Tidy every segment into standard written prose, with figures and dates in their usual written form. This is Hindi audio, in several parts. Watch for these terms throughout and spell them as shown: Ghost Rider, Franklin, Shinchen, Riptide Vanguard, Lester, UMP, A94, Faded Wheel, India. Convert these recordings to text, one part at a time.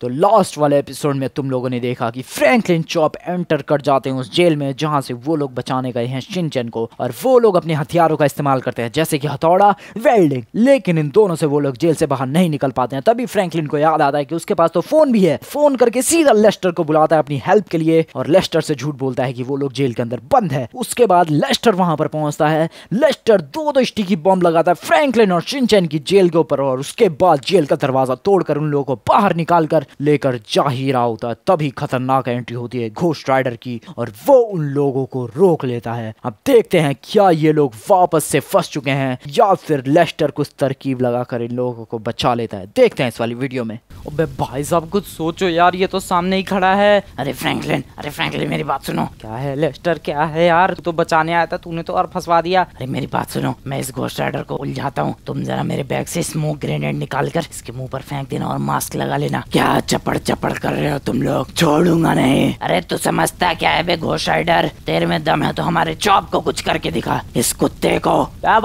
तो लास्ट वाले एपिसोड में तुम लोगों ने देखा कि फ्रैंकलिन चॉप एंटर कर जाते हैं उस जेल में जहां से वो लोग बचाने गए हैं शिनचैन को, और वो लोग अपने हथियारों का इस्तेमाल करते हैं जैसे कि हथौड़ा, वेल्डिंग, लेकिन इन दोनों से वो लोग जेल से बाहर नहीं निकल पाते हैं। तभी फ्रैंकलिन को याद आता है कि उसके पास तो फोन भी है। फोन करके सीधा लेस्टर को बुलाता है अपनी हेल्प के लिए और लेस्टर से झूठ बोलता है कि वो लोग जेल के अंदर बंद है। उसके बाद लेस्टर वहां पर पहुंचता है। लेस्टर दो स्टिकी बॉम्ब लगाता है फ्रैंकलिन और शिनचैन की जेल के ऊपर और उसके बाद जेल का दरवाजा तोड़कर उन लोगों को बाहर निकालकर लेकर जा ही रहा होता है। तभी खतरनाक एंट्री होती है घोस्ट राइडर की और वो उन लोगों को रोक लेता है। अब देखते हैं क्या ये लोग वापस से फंस चुके हैं या फिर लेस्टर कुछ तरकीब लगाकर इन लोगों को बचा लेता है। देखते हैं इस वाली वीडियो में। अबे भाई साहब कुछ सोचो यार, ये तो सामने ही खड़ा है। अरे फ्रैंकलिन मेरी बात सुनो। क्या है लेस्टर, क्या है यार, तू तो बचाने आया था, तूने तो और फंसवा दिया। अरे मेरी बात सुनो, मैं इस घोस्ट राइडर को उलझाता हूँ, तुम जरा मेरे बैग से स्मोक ग्रेनेड निकाल कर इसके मुंह पर फेंक देना और मास्क लगा लेना। क्या चपड़ चपड़ कर रहे हो तुम लोग, छोड़ूंगा नहीं। अरे तू समझता क्या है बे घोस्ट राइडर, तेरे में दम है तो हमारे चॉप को कुछ करके दिखा, इस कुत्ते को।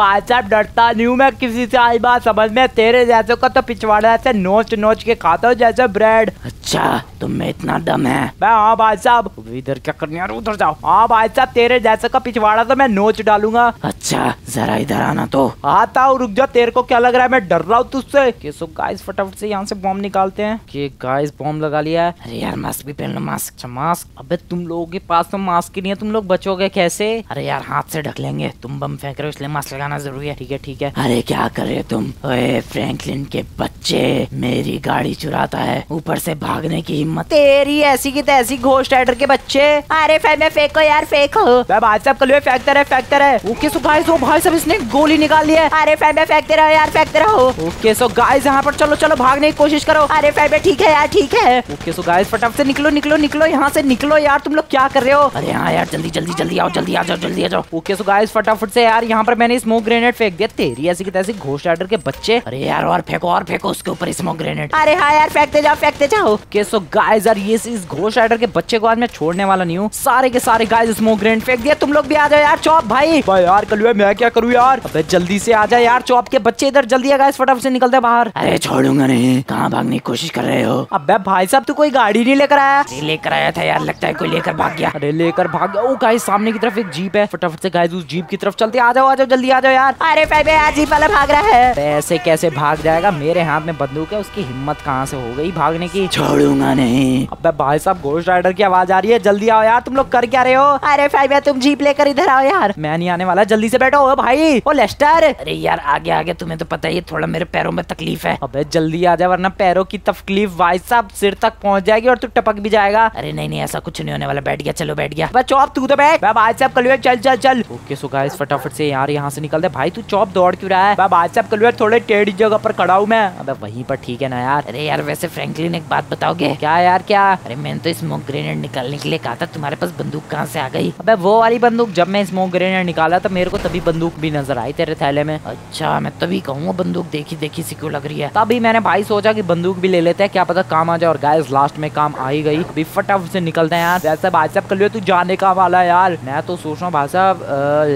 भाई साहब डरता नहीं हूँ मैं किसी से, आई बात समझ में, तेरे जैसे को तो पिछवाड़ा ऐसे नोच नोच के खाता हूँ जैसे ब्रेड। अच्छा तुम में इतना दम है। हाँ भाई साहब, इधर क्या करने यार, उधर जाओ। हाँ भाई साहब तेरे जैसे का पिछवाड़ा तो मैं नोच डालूंगा। अच्छा जरा इधर आना तो। आता हूँ, रुक जा। तेरे को क्या लग रहा है मैं डर रहा हूँ तुझसे? गाइस फटाफट से यहाँ से बॉम्ब निकालते हैं। गाइस बॉम्ब लगा लिया है। अरे यार मास्क भी पहन लो। मास्क? अच्छा मास्क। अबे तुम लोगों के पास तो मास्क ही नहीं है, तुम लोग बचोगे कैसे? अरे यार हाथ से ढक लेंगे, तुम बम फेंक रहे हो इसलिए मास्क लगाना जरूरी है। ठीक है ठीक है। अरे क्या कर रहे हो तुम? ओए फ्रैंकलिन के बच्चे, मेरी गाड़ी चुराता है, ऊपर से भागने की हिम्मत तेरी। ऐसी की तैसी घोस्ट राइडर के बच्चे। अरे फेंको यार फेंको। भाई साहब कल फेंकते रहे। ओके सो गाइस वो भाई साहब इसने गोली निकाल ली है। अरे फेंकते रहो यार फेंकते रहो। ओके सो गाइस यहाँ पर चलो चलो भागने की कोशिश करो। अरे ठीक है यार ठीक है। ओके सो गाइस फटाफट से निकलो निकलो निकलो यहाँ से निकलो यार, तुम लोग क्या कर रहे हो? अरे हाँ यार जल्दी जल्दी जल्दी आओ, जल्दी आ जाओ जल्दी आ जाओ। ओके सो गाइस फटाफट से यार यहाँ पर मैंने स्मोक ग्रेनेड फेंक दिया। तेरी ऐसी की तैसी घोस्ट राइडर के बच्चे। अरे यार और फेंको उसके ऊपर स्मोक ग्रेनेड। अरे हाँ यार फेंकते जाओ। ओके सो गाइस यार ये इस घोस्ट राइडर के बच्चे को आज मैं छोड़ने वाला नहीं हूँ। सारे के सारे गाइस स्मोक ग्रेनेड फेंक दिया। तुम लोग भी आ जाओ यार चॉप भाई। भाई यार कलुए मैं क्या करूँ यार। अबे जल्दी से आ जाए यार चॉप के बच्चे, इधर जल्दी आ गाइस फटाफट से निकलते बाहर। अरे छोड़ूंगा नहीं, कहाँ भागने की कोशिश कर रहे हो? अबे भाई साहब तू कोई गाड़ी नहीं लेकर आया? लेकर आया था यार, लगता है कोई लेकर भाग गया। अरे लेकर भाग गया। ओ गाइस सामने की तरफ एक जीप है, फटाफट से गाइस उस जीप की तरफ चलते। आ जाओ जल्दी आ जाओ यार। अरे भाई यार जीप वाला भाग रहा है। ऐसे कैसे भाग जाएगा, मेरे हाथ में बंदूक है, उसकी हिम्मत कहाँ से हो गई भागने की? छोड़ूंगा नहीं। अबे भाई साहब घोस्ट राइडर की आवाज आ रही है, जल्दी आओ यार, तुम लोग कर क्या रहे हो? अरे भाई तुम जीप लेकर इधर आओ यार। मैं नहीं आने वाला, जल्दी से बैठो भाई। ओ लेस्टर। अरे यार आगे आगे, तुम्हें तो पता ही, थोड़ा मेरे पैरों में तकलीफ है। अबे जल्दी आ जा वरना पैरों की तकलीफ भाई साहब सिर तक पहुंच जाएगी और तू टपक भी जाएगा। अरे नहीं नहीं ऐसा कुछ नहीं होने वाला, बैठ गया चलो बैठ गया। बस चॉप तू तो बैठ। भाई साहब कलुए चल चल चल। ओके सो गाइस फटाफट से यार यहाँ से निकलते। भाई तू चॉप दौड़ क्यों रहा है? भाई साहब कलुए थोड़े टेढ़ी जगह पर खड़ा हूँ मैं। अबे वहीं पर ठीक है ना यार। अरे यार वैसे फ्रैंकलिन एक बात बताओगे? क्या यार क्या? अरे मैंने तो स्मोक ग्रेनेड निकालने के लिए कहा था, तुम्हारे पास बंदूक कहाँ से आ गई? अबे वो वाली बंदूक, जब मैं स्मोक ग्रेनेड निकाला तो मेरे को तभी बंदूक भी नजर आई तेरे थैले में। अच्छा मैं तभी कहूँगा बंदूक देखी देखी सी क्यों लग रही है, तभी मैंने भाई सोचा कि बंदूक भी ले लेते हैं, क्या पता काम आ जाए। और गाइस लास्ट में काम आ ही गई। अभी फटाफट से निकलते हैं यार। वैसे भाई साहब कलुए तू जाने का वाला यार। मैं तो सोच रहा हूँ भाई साहब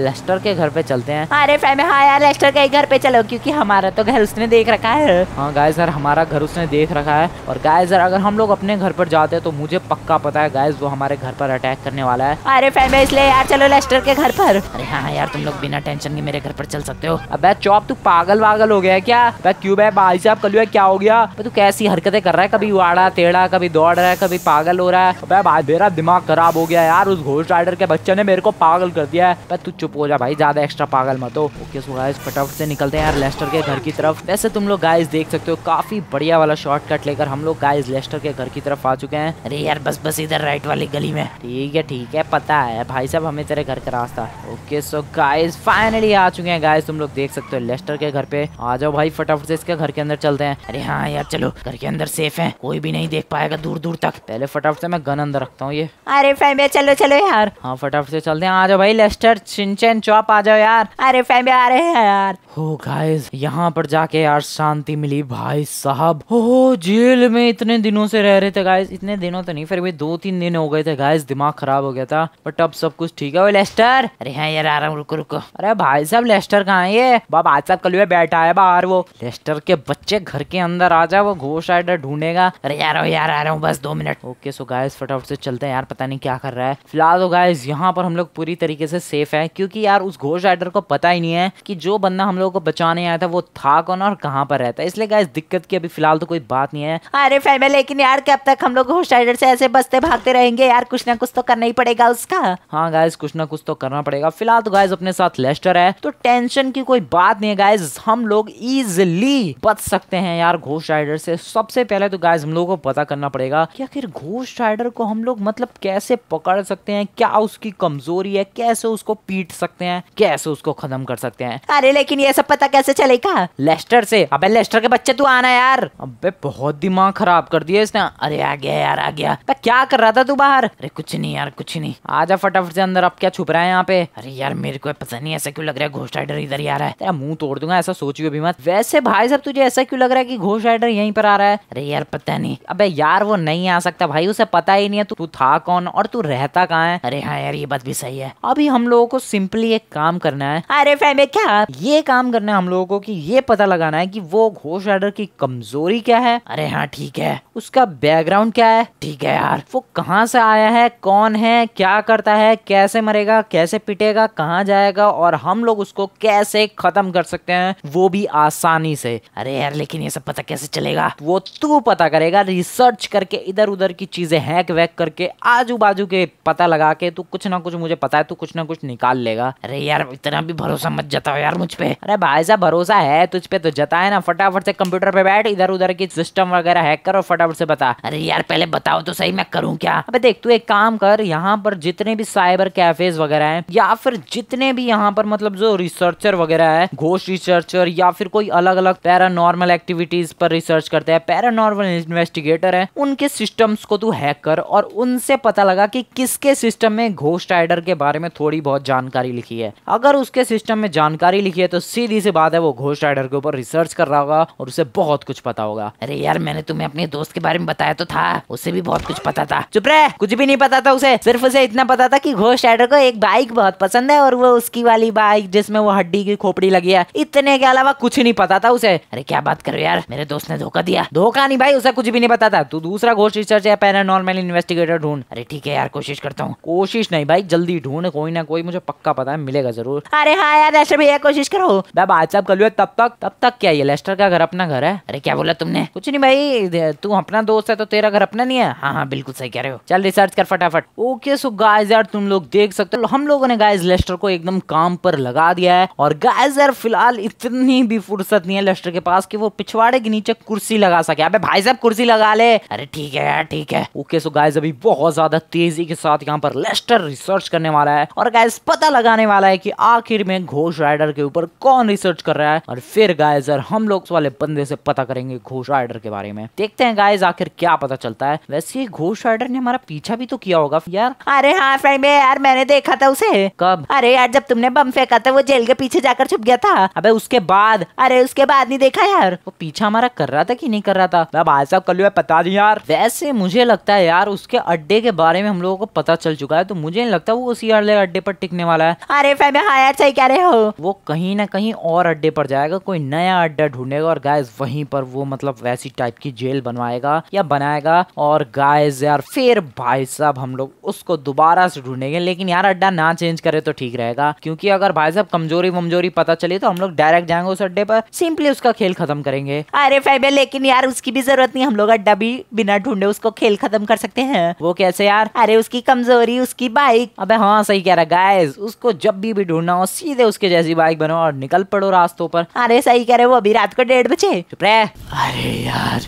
लेस्टर के घर पे चलते हैं। अरे फैम हाँ यार लेस्टर के घर पे चलो, क्योंकि हमारा तो घर उसने देख रखा है। हाँ गाइस यार हमारा घर उसने देख रखा है। और गाइस यार अगर हम लोग अपने घर पर जाते हैं तो मुझे पक्का पता है गाइस वो हमारे घर पर अटैक करने वाला है। अरे फैम इसलिए यार चलो लेस्टर के घर पर। अरे हाँ यार तुम लोग बिना टेंशन के मेरे घर पर चल सकते हो। अब चॉप तू पागल वागल हो गया क्या? क्यूँ भाई साहब कलुए क्या हो गया? तू कैसी हरकतें कर रहा है, कभी उड़ा टेढ़ा, कभी दौड़ रहा है, कभी पागल हो रहा है। अबे भाई मेरा दिमाग खराब हो गया यार, उस घोस्ट राइडर के बच्चे ने मेरे को पागल कर दिया है। पर तू चुप हो जा भाई, ज्यादा एक्स्ट्रा पागल मत हो। ओके सो गाइस फटाफट से निकलते हैं यार लेस्टर के घर की तरफ। वैसे तुम लोग गाइस देख सकते हो काफी बढ़िया वाला शॉर्टकट लेकर हम लोग गाइस लेस्टर के घर की तरफ आ चुके हैं। अरे यार बस बस इधर राइट वाली गली में। ठीक है पता है भाई साहब हमें तेरे घर का रास्ता। ओके सो गाइस फाइनली आ चुके हैं गाइस, तुम लोग देख सकते हो लेस्टर के घर पे। आ जाओ भाई फटाफट से इसके घर के अंदर चलते हैं। अरे हाँ यार चलो, घर के अंदर सेफ है, कोई भी नहीं देख पाएगा दूर दूर तक। पहले फटाफट से मैं गन अंदर रखता हूँ ये। अरे फैमिया चलो चलो यार। हाँ फटाफट से चलते हैं। आ जाओ भाई लेस्टर, शिनचैन, चॉप आ जाओ यार। अरे फैमिया आ रहे हैं यार। हो गाइस यहाँ पर जाके यार शांति मिली भाई साहब। हो जेल में इतने दिनों से रह रहे थे गाइस, इतने दिनों तो नहीं, फिर भी 2-3 दिन हो गए थे गाइस, दिमाग खराब हो गया था, बट अब सब कुछ ठीक है। वो लेस्टर। अरे हाँ यार आ रहा हूँ, रुको रुको। अरे भाई साहब लेस्टर कहाँ है ये? बाबा साहब कलुए बैठा है बाहर। वो लेस्टर के बच्चे घर के अंदर आ जाओ, वो घोस्ट राइडर ढूंढे ढूंढेगा। अरे यार आ रहा हूँ बस 2 मिनट। ओके सो गाइस फटाफट से चलते हैं यार, पता नहीं क्या कर रहा है। फिलहाल तो गाइस यहाँ पर हम लोग पूरी तरीके से सेफ है, क्योंकि यार उस घोस्ट राइडर को पता ही नहीं है कि जो बंदा हम लोगों को बचाने आया था वो था कौन और कहाँ पर रहता है। इसलिए गाइस दिक्कत की अभी फिलहाल तो कोई बात नहीं है। अरे फैमिली लेकिन यार कब तक हम लोग घोस्ट राइडर से ऐसे बचते भागते रहेंगे यार, कुछ ना कुछ तो करना ही पड़ेगा उसका। हाँ गाइस कुछ ना कुछ तो करना पड़ेगा। फिलहाल तो गाइस अपने साथ लेस्टर है तो टेंशन की कोई बात नहीं है गाइस, हम लोग इजिली बच सकते हैं यार घोस्ट राइडर से। सबसे पहले तो गाइस हम लोगों को पता करना पड़ेगा कि आखिर घोस्ट राइडर को हम लोग मतलब कैसे पकड़ सकते हैं, क्या उसकी कमजोरी है, कैसे उसको पीट सकते हैं, कैसे उसको खत्म कर सकते हैं। अरे लेकिन ये सब पता कैसे चलेगा? लेस्टर से। अबे लेस्टर के बच्चे तू आना यार। अबे बहुत दिमाग खराब कर दिया इसने। अरे आ गया यार आ गया। क्या कर रहा था तू बाहर? अरे कुछ नहीं यार कुछ नहीं। आजा फटाफट से अंदर, आप क्या छुप रहा है यहाँ पे? अरे यार मेरे को पता नहीं ऐसा क्यों लग रहा है घोस्ट राइडर इधर ही आ रहा है, तेरा मुंह तोड़ दूंगा, ऐसा सोचियो भी मत। वैसे भाई साहब तुझे ऐसा क्यों लग रहा है कि घोस्ट राइडर यहीं पर आ रहा है? अरे यार पता नहीं। अबे यार वो नहीं आ सकता भाई, उसे पता ही नहीं है तू था कौन और तू रहता कहाँ है। अरे हाँ यार ये बात भी सही है। अभी हम लोगों को सिंपली एक काम करना है। अरे फैमिली क्या ये काम करना है हम लोगों को कि ये पता लगाना है कि वो घोस्ट राइडर की कमजोरी क्या है। अरे हाँ ठीक है। उसका बैकग्राउंड क्या है? ठीक है यार। वो कहाँ से आया है, कौन है, क्या करता है, कैसे मरेगा, कैसे पिटेगा, कहाँ जाएगा और हम लोग उसको कैसे खत्म कर सकते हैं वो भी आसानी से। अरे यार लेकिन ये सब पता कैसे चलेगा? वो तू पता करेगा रिसर्च करके, इधर उधर की चीजें हैक वैक करके, आजू बाजू के पता लगा के। तू कुछ ना कुछ, मुझे पता है तू कुछ ना कुछ निकाल लेगा। अरे यार इतना भी भरोसा मत जताओ यार मुझ पे। अरे भाई साहब भरोसा है तुझ पे तो जताए ना। फटाफट से कंप्यूटर पे बैठ, इधर उधर की सिस्टम वगैरह हैक कर और फटाफट से बता। अरे यार पहले बताओ तो सही मैं करूँ क्या? अबे देख तू एक काम कर, यहाँ पर जितने भी साइबर कैफेज वगैरह हैं या फिर जितने भी यहाँ पर मतलब जो रिसर्चर वगैरह है, घोस्ट रिसर्चर या फिर कोई अलग अलग पैरानॉर्मल एक्टिविटीज पर रिसर्च करते हैं, पैरानॉर्मल इन्वेस्टिगेटर है, उनके सिस्टम्स को तू हैक कर और उनसे पता लगा कि किसके सिस्टम में घोस्ट राइडर के बारे में थोड़ी बहुत जानकारी लिखी है। अगर उसके सिस्टम में जानकारी लिखी है तो सीधी सी बात है वो घोस्ट राइडर के ऊपर रिसर्च कर रहा होगा और उसे बहुत कुछ पता होगा। अरे यार मैंने तुम्हें अपने दोस्त के बारे में बताया तो था, उसे भी बहुत कुछ पता था। चुप रहे, कुछ भी नहीं पता था उसे। सिर्फ उसे इतना पता था कि घोस्ट राइडर को एक बाइक बहुत पसंद है और वो उसकी वाली बाइक जिसमें वो हड्डी की खोपड़ी लगी है, इतने के अलावा कुछ नहीं पता था उसे। अरे क्या बात कर रहे हो यार, मेरे दोस्त ने धोखा दिया। धोखा नहीं भाई, उसे कुछ भी नहीं पता था। तू दूसरा घोस्ट रिसर्च या पैरानॉर्मल इन्वेस्टिगेटर ढूंढ। अरे ठीक है यार कोशिश करता हूँ। कोशिश नहीं भाई जल्दी ढूंढ, कोई ना कोई मुझे पक्का पता है मिलेगा जरूर। अरे हाँ यार लेस्टर भैया कोशिश करो। बात साहब कर लो तब तक क्या ये लेस्टर का घर अपना घर है? अरे क्या बोला तुमने? कुछ नहीं भाई, तू अपना दोस्त है तो तेरा घर अपना नहीं है। हाँ हाँ बिल्कुल सही कह रहे हो, चल रिसर्च कर फटाफट। ओके सो गाइस यार तुम लोग देख सकते हो हम लोगों ने गाइस लेस्टर को एकदम काम पर लगा दिया है। और गाइस यार फिलहाल इतनी भी फुर्सत नहीं है लेस्टर के पास कि वो पिछवाड़े के नीचे कुर्सी लगा सके। अबे भाई साहब कुर्सी लगा ले। अरे ठीक है यार ठीक है। ओके सो गाइस अभी बहुत ज्यादा तेजी के साथ यहाँ पर लेस्टर रिसर्च करने वाला है और गाइस पता लगाने वाला है कि आखिर में घोस्ट राइडर के ऊपर कौन रिसर्च कर रहा है। और फिर गाइस यार हम लोग वाले बंदे से पता करेंगे घोस्ट राइडर के बारे में। देखते हैं गाइस आखिर क्या पता चलता है। वैसे घोस्ट राइडर ने हमारा पीछा भी तो किया होगा यार। अरे हाँ फ्रेंड में यार मैंने देखा था उसे। कब? अरे यार जब तुमने बम फेंका था वो जेल के पीछे जाकर छुप गया था। अबे उसके बाद? अरे उसके बाद नहीं देखा यार। वो पीछा हमारा कर रहा था कि नहीं कर रहा था? अब आज सब कल पता नहीं यार। वैसे मुझे लगता है यार उसके अड्डे के बारे में हम लोगों को पता चल चुका है तो मुझे नहीं लगता वो उसी अड्डे पर टिकने वाला है। अरे फ्रेंड हाँ यार सही कह रहे हो, वो कहीं ना कहीं और अड्डे पर जाएगा, कोई नया अड्डा ढूंढेगा और गाइस वहीं पर वो मतलब वैसी टाइप की जेल बनवाएगा या बनाएगा। और गाइस यार फिर भाई साहब हम लोग उसको दोबारा से ढूंढेंगे, लेकिन यार अड्डा ना चेंज करे तो ठीक रहेगा, क्योंकि अगर भाई साहब कमजोरी वमजोरी पता चली तो हम लोग डायरेक्ट जाएंगे उस अड्डे पर, सिंपली उसका खेल खत्म करेंगे। अरे फैबे लेकिन यार उसकी भी जरूरत नहीं, हम लोग अड्डा भी बिना ढूंढे उसको खेल खत्म कर सकते हैं। वो कैसे यार? अरे उसकी कमजोरी उसकी बाइक। अबे हाँ सही कह रहा गाइस, उसको जब भी ढूंढना हो सीधे उसके जैसी बाइक बनो और निकल पड़ो रास्तों पर। अरे सही कह रहे, वो अभी रात को 1:30 बजे। अरे यार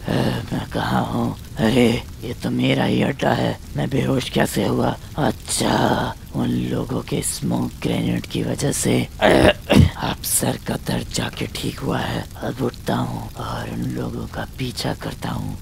मैं कहाँ हूँ? अरे ये तो मेरा ही अड्डा है, मैं बेहोश कैसे हुआ? अच्छा उन लोगों के स्मोक ग्रेनेड की वजह से अब सर का दर्द जाके ठीक हुआ है। अब उठता हूँ और उन लोगों का पीछा करता हूँ।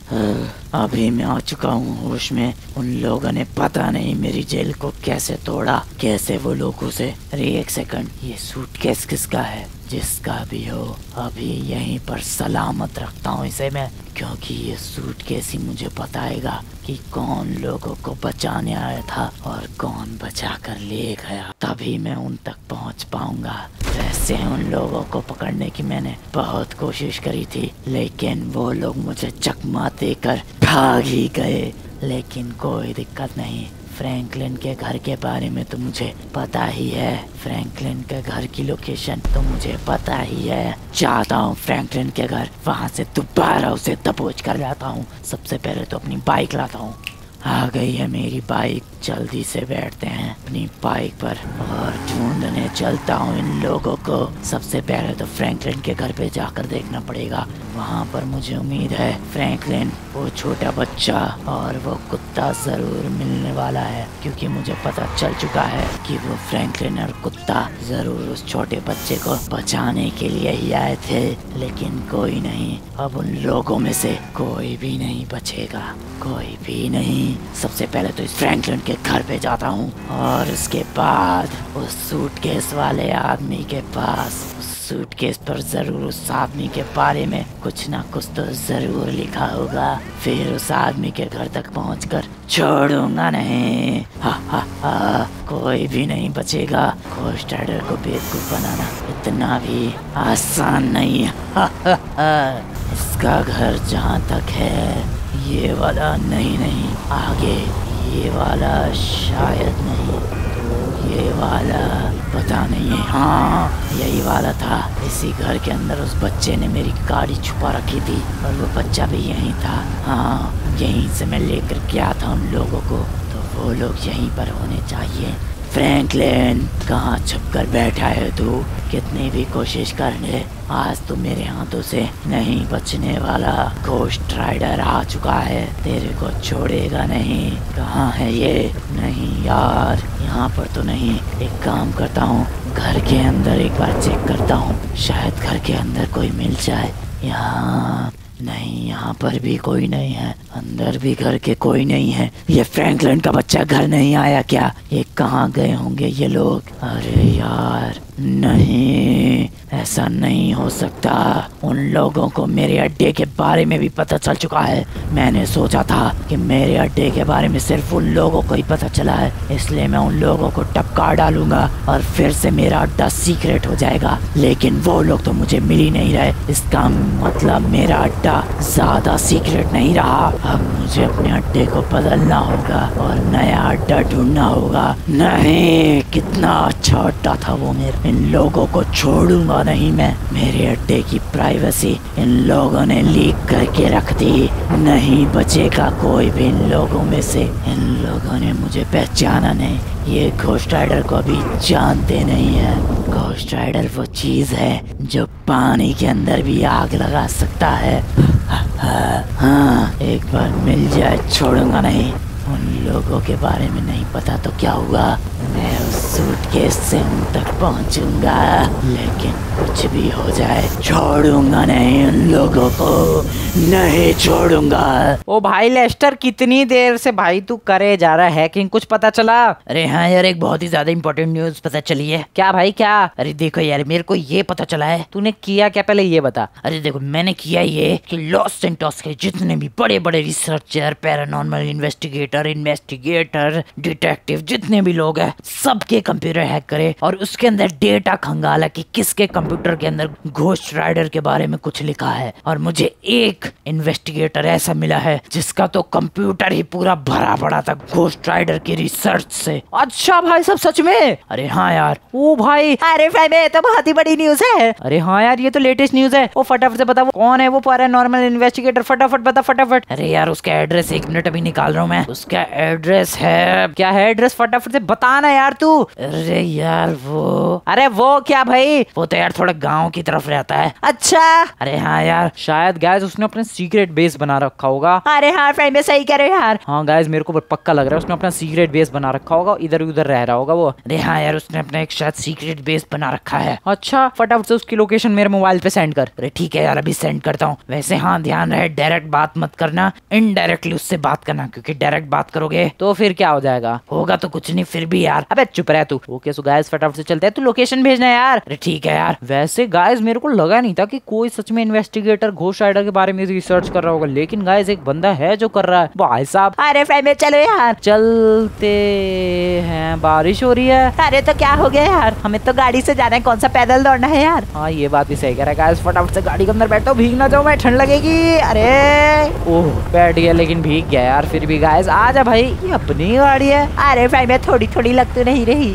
अभी मैं आ चुका हूँ होश में। उन लोगों ने पता नहीं मेरी जेल को कैसे तोड़ा, कैसे वो लोगों से। अरे एक सेकंड, ये सूटकेस किसका है? जिसका भी हो अभी यहीं पर सलामत रखता हूँ इसे मैं। क्योंकि ये सूटकेस ही मुझे बताएगा कि कौन लोगों को बचाने आया था और कौन बचा कर ले गया, तभी मैं उन तक पहुंच पाऊंगा। वैसे उन लोगों को पकड़ने की मैंने बहुत कोशिश करी थी, लेकिन वो लोग मुझे चकमा देकर भाग ही गए। लेकिन कोई दिक्कत नहीं, फ्रैंकलिन के घर के बारे में तो मुझे पता ही है, फ्रैंकलिन के घर की लोकेशन तो मुझे पता ही है। जाता हूँ फ्रैंकलिन के घर, वहाँ से दोबारा उसे दबोच कर लाता हूँ। सबसे पहले तो अपनी बाइक लाता हूँ। आ गई है मेरी बाइक, जल्दी से बैठते हैं अपनी बाइक पर और ढूंढने चलता हूँ इन लोगों को। सबसे पहले तो फ्रैंकलिन के घर पे जाकर देखना पड़ेगा, वहाँ पर मुझे उम्मीद है फ्रैंकलिन, वो छोटा बच्चा और वो कुत्ता जरूर मिलने वाला है, क्योंकि मुझे पता चल चुका है कि वो फ्रैंकलिन और कुत्ता जरूर उस छोटे बच्चे को बचाने के लिए ही आए थे। लेकिन कोई नहीं, अब उन लोगों में से कोई भी नहीं बचेगा, कोई भी नहीं। सबसे पहले तो इस फ्रैंकलिन के घर पे जाता हूँ और उसके बाद उस सूटकेस वाले आदमी के पास। सूटकेस पर जरूर उस आदमी के बारे में कुछ ना कुछ तो जरूर लिखा होगा। फिर उस आदमी के घर तक पहुंचकर छोड़ूंगा नहीं। हा हा हा, कोई भी नहीं बचेगा। घोस्ट राइडर को बेवकूफ बनाना इतना भी आसान नहीं। हा हा हा, इसका घर जहाँ तक है, ये वाला नहीं, नहीं आगे, ये वाला शायद नहीं, ये वाला पता नहीं है। हाँ, यही वाला था। इसी घर के अंदर उस बच्चे ने मेरी गाड़ी छुपा रखी थी और वो बच्चा भी यहीं था। हाँ, यहीं से मैं लेकर गया था उन लोगों को, तो वो लोग यहीं पर होने चाहिए। फ्रैंकलिन, कहाँ छुप कर बैठा है तू? कितनी भी कोशिश कर ले, आज तू मेरे हाथों से नहीं बचने वाला। घोस्ट राइडर आ चुका है, तेरे को छोड़ेगा नहीं। कहाँ है ये? नहीं यार, यहाँ पर तो नहीं। एक काम करता हूँ, घर के अंदर एक बार चेक करता हूँ, शायद घर के अंदर कोई मिल जाए। यहाँ नहीं, यहाँ पर भी कोई नहीं है, अंदर भी घर के कोई नहीं है। ये फ्रैंकलिन का बच्चा घर नहीं आया क्या? ये कहाँ गए होंगे ये लोग? अरे यार, नहीं, ऐसा नहीं हो सकता। उन लोगों को मेरे अड्डे के बारे में भी पता चल चुका है। मैंने सोचा था कि मेरे अड्डे के बारे में सिर्फ उन लोगों को ही पता चला है, इसलिए मैं उन लोगों को टपका डालूंगा और फिर से मेरा अड्डा सीक्रेट हो जाएगा। लेकिन वो लोग तो मुझे मिल ही नहीं रहे, इसका मतलब मेरा अड्डा ज्यादा सीक्रेट नहीं रहा। अब मुझे अपने अड्डे को बदलना होगा और नया अड्डा ढूंढना होगा। नहीं, कितना अच्छा अड्डा था वो मेरा, इन लोगों को छोड़ूंगा नहीं मैं। मेरे अड्डे की प्राइवेसी इन लोगों ने लीक करके रख दी, नहीं बचेगा कोई भी इन लोगों में से। इन लोगों ने मुझे पहचाना नहीं, ये घोस्ट राइडर को भी जानते नहीं है। घोस्ट राइडर वो चीज है जो पानी के अंदर भी आग लगा सकता है। हाँ, एक बार मिल जाए छोड़ूंगा नहीं। उन लोगों के बारे में नहीं पता तो क्या हुआ, मैं उस सूटकेस से उन तक पहुंचूंगा, लेकिन कुछ भी हो जाए छोड़ूंगा नहीं उन लोगों को, नहीं छोड़ूंगा। ओ भाई लेस्टर, कितनी देर से भाई तू करे जा रहा है? कि कुछ पता चला? अरे हाँ यार, एक बहुत ही ज्यादा इम्पोर्टेंट न्यूज पता चली है। क्या भाई, क्या? अरे देखो यार, मेरे को ये पता चला है। तूने किया क्या पहले ये बता। अरे देखो, मैंने किया ये कि लॉस एंटोस के जितने भी बड़े बड़े रिसर्चर, पैरानॉर्मल इन्वेस्टिगेटर, डिटेक्टिव, जितने भी लोग हैं, सबके कंप्यूटर हैक करे और उसके अंदर डेटा खंगाला कि किसके कंप्यूटर के अंदर घोस्ट राइडर के बारे में कुछ लिखा है। और मुझे एक इन्वेस्टिगेटर ऐसा मिला है जिसका तो कंप्यूटर ही पूरा भरा पड़ा था घोस्ट राइडर की रिसर्च से। अच्छा भाई सब, सच में? अरे हाँ यार। ओ भाई, अरे भाई ये तो बहुत ही बड़ी न्यूज है। अरे हाँ यार, ये तो लेटेस्ट न्यूज है। वो फटाफट से बता, वो कौन है वो पैरानॉर्मल इन्वेस्टिगेटर? फटाफट बता, फटाफट। अरे यार, उसका एड्रेस, एक मिनट अभी निकाल रहा हूँ मैं। उसका एड्रेस है, क्या है एड्रेस? फटाफट से बताना यार तू। अरे यार वो, अरे वो क्या भाई, वो तो यार थोड़ा गांव की तरफ रहता है। अच्छा, अरे हाँ यार, शायद गाइस उसने अपने सीक्रेट बेस बना रखा होगा। अरे हाँ फ्रेंड, मैं सही कह रहे यार। हाँ गाइस, मेरे को पक्का लग रहा है उसने अपना सीक्रेट बेस बना रखा होगा, इधर उधर रह रहा होगा वो। अरे हाँ यार, उसने अपना एक शायद सीक्रेट बेस बना रखा है। अच्छा, फटाफट से उसकी लोकेशन मेरे मोबाइल पे सेंड कर। अरे ठीक है यार, अभी सेंड करता हूँ। वैसे हाँ, ध्यान रहे, डायरेक्ट बात मत करना, इनडायरेक्टली उससे बात करना, क्योंकि डायरेक्ट बात करोगे तो फिर क्या हो जाएगा, होगा तो कुछ नहीं फिर भी यार। अबे चुप रह तू। ओके सो गाइस फटाफट से चलते हैं, तू लोकेशन भेजना यार। अरे ठीक है यार। वैसे गाइस मेरे को लगा नहीं था कि कोई सच में इन्वेस्टिगेटर घोस्ट राइडर के बारे में रिसर्च कर रहा होगा, लेकिन गाइस एक बंदा है जो कर रहा है। भाई साहब अरे फैमिली चलो यार, चलते हैं, बारिश हो रही है। अरे तो क्या हो गया यार, हमें तो गाड़ी से जाना है, कौन सा पैदल दौड़ना है यार। हाँ ये बात भी सही कह रहा है। गाइस फटाफट से गाड़ी के अंदर बैठो, भीग ना जाओ, मैं ठंड लगेगी। अरे ओह बैठ गया लेकिन भीग गया यार। फिर भी गाइस आजा भाई, ये अपनी गाड़ी है। अरे भाई मैं थोड़ी थोड़ी लगती नहीं रही,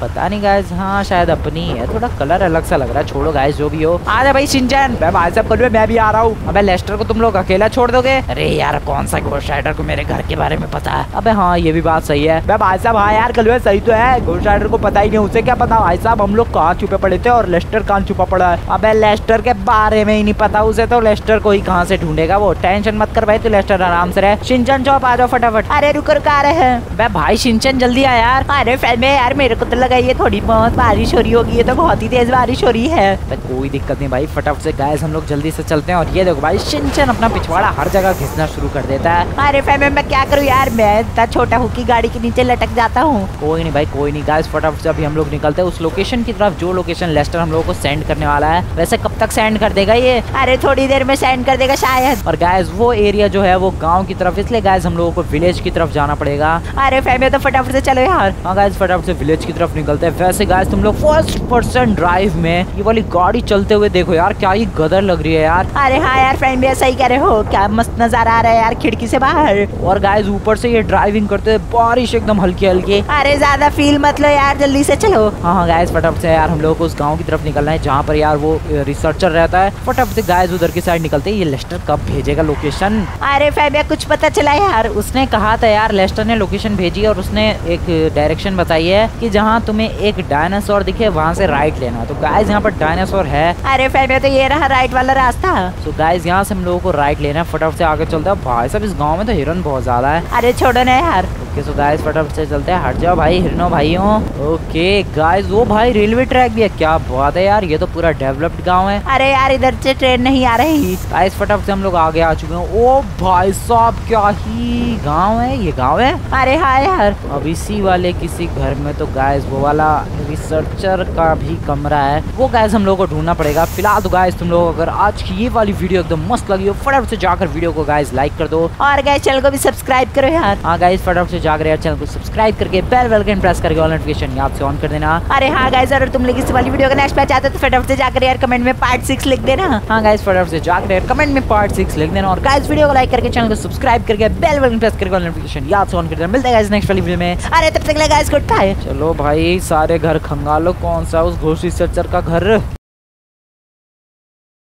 पता नहीं गाइस, हाँ शायद अपनी है, थोड़ा कलर अलग सा लग रहा है। छोड़ो गाइस जो भी हो, आजा भाई शिनचैन। भाई साहब कल मैं भी आ रहा हूँ। अबे लेस्टर को तुम लोग अकेला छोड़ दोगे? अरे यार कौन सा घोस्ट राइडर को मेरे घर के बारे में पता है। अबे हाँ ये भी बात सही है। भाई साहब हाँ यार कल सही तो है, घोस्ट राइडर को पता ही नहीं, उसे क्या पता। भाई साहब हम लोग कहाँ छुपे पड़े थे और लेस्टर कहाँ छुपा पड़ा है। अबे लेस्टर के बारे में ही नहीं पता उसे, तो लेस्टर को ही कहाँ से ढूंढेगा वो। टेंशन मत कर भाई, तो लेस्टर आराम से रहे। शिनचैन चौप आ जाओ फटाफट। अरे रुक रुक आ रहे हैं। भाई शिनचैन जल्दी आ यार। अरे फैन यार मेरे को तो लगा ये थोड़ी बहुत बारिश हो रही होगी, ये तो बहुत ही तेज बारिश हो रही है। कोई दिक्कत नहीं भाई, फटाफट से गाइस हम लोग जल्दी से चलते हैं। और ये देखो भाई शिनचैन अपना पिछवाड़ा हर जगह घिसना शुरू कर देता है। अरे फैम मैं क्या करूँ यार, मैं इतना छोटा हूँ कि गाड़ी के नीचे लटक जाता हूँ। कोई नहीं भाई कोई नहीं, गाइस फटाफट से अभी हम लोग निकलते हैं उस लोकेशन की तरफ जो लोकेशन लेस्टर हम लोगों को सेंड करने वाला है। वैसे कब तक सेंड कर देगा ये? अरे थोड़ी देर में सेंड कर देगा शायद। और गाइस वो एरिया जो है वो गाँव की तरफ, इसलिए गाइस हम लोगों को विलेज की तरफ जाना पड़ेगा। अरे फैम तो फटाफट से चलो यार। हाँ गाइस फटाफट से विलेज की तरफ निकलते हैं। वैसे गाइस तुम लोग फर्स्ट पर्सन ड्राइव में ये वाली गाड़ी चलते हुए देखो यार, क्या ही गदर लग रही है यार। अरे हाँ यार फ्रेंड भैया सही कह रहे हो, क्या मस्त नजारा आ रहा है यार खिड़की से बाहर। और गाइस ऊपर से ये ड्राइविंग करते हुए बारिश एकदम हल्की हल्की। अरे ज्यादा फील मत लो यार, जल्दी से चलो। हाँ गाइस फटाफट से यार हम लोग को उस गाँव की तरफ निकलना है जहाँ पर यार वो रिसर्चर रहता है। फटाफट से गाइस उधर की साइड निकलते। ये लेस्टर कब भेजेगा लोकेशन? अरे फ्रेंड भैया कुछ पता चला यार, उसने कहा था यार, लेस्टर ने लोकेशन भेजी और उसने एक डायरेक्शन बताई है कि जहाँ तुम्हें एक डायनासोर दिखे वहाँ से राइट लेना। तो गाइस यहाँ पर डायनासोर है। अरे फैमिया तो ये रहा राइट वाला रास्ता। तो गाइस यहाँ से हम लोगों को राइट लेना है, फटाफट से आगे चलता है। भाई साहब इस गांव में तो हिरन बहुत ज्यादा है। अरे छोड़ो ना यार। ओके सो गाइस फटाफट से चलते हैं, हट जाओ भाई हिरनों भाइयों। ओके गाइस वो भाई रेलवे ट्रैक भी है, क्या बात है यार, ये तो पूरा डेवलप्ड गाँव है। अरे यार इधर से ट्रेन नहीं आ रही। गाइस फटाफट से हम लोग आगे आ चुके हैं। ओ भाई साहब क्या ही गाँव है, ये गाँव है। अरे हाँ यार। अब इसी वाले किसी घर में तो गाइस वो वाला रिसर्चर का भी कमरा है, वो गाइस हम लोग को ढूंढना पड़ेगा। फिलहाल तो गाइस तुम लोग अगर आज की ये वाली वीडियो एकदम मस्त लगी हो, फटाफट से जाकर वीडियो को गाइस लाइक कर दो और गाइस चैनल को भी सब्सक्राइब करो यार। हाँ गाइस फटाफट से जाकर यार चैनल को सब्सक्राइब करके बेल आइकन प्रेस करके ऑल नोटिफिकेशन यहाँ से ऑन कर देना। अरे हाँ गाइस अगर तुम लोग इस वाली वीडियो का नेक्स्ट पार्ट चाहते हो तो फटाफट से जाकर यार कमेंट में पार्ट 6 लिख देना। हाँ गाइस फटाफट से जाकर यार कमेंट में पार्ट 6 लिख देना। और गाइस वीडियो को लाइक करके चैनल को सब्सक्राइब करके बेल आइकन प्रेस करके ऑल नोटिफिकेशन यहाँ से ऑन कर देना। मिलते हैं गाइस नेक्स्ट वाली वीडियो में। अरे तब तक गाइस गुड बाय। चलो भाई सारे घर खंगालो, कौन सा उस घोस्ट रिसर्चर का घर।